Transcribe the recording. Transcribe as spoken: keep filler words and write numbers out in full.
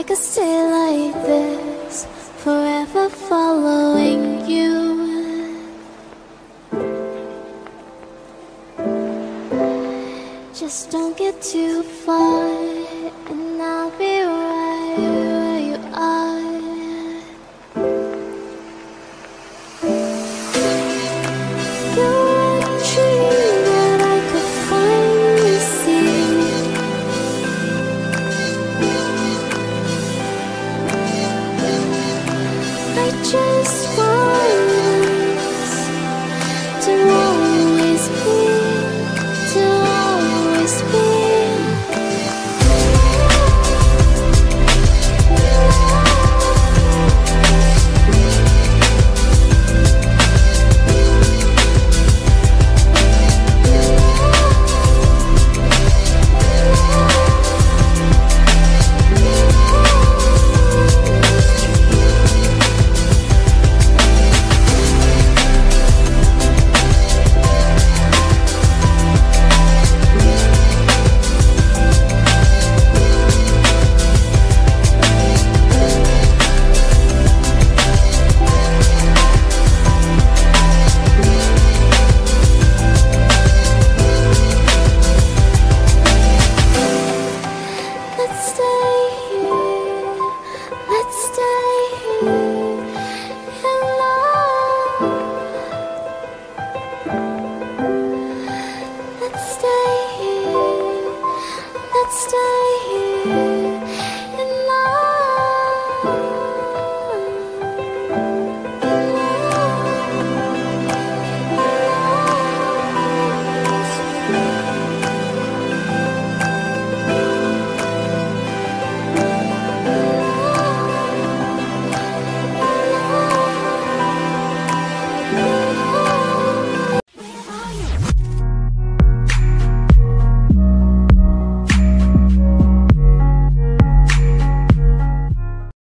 I could stay like this, forever following you. Just don't get too far, and I'll be right where you are. You're a dream that I could finally see. I just want us to always be, to always be. Let's stay here, let's stay here.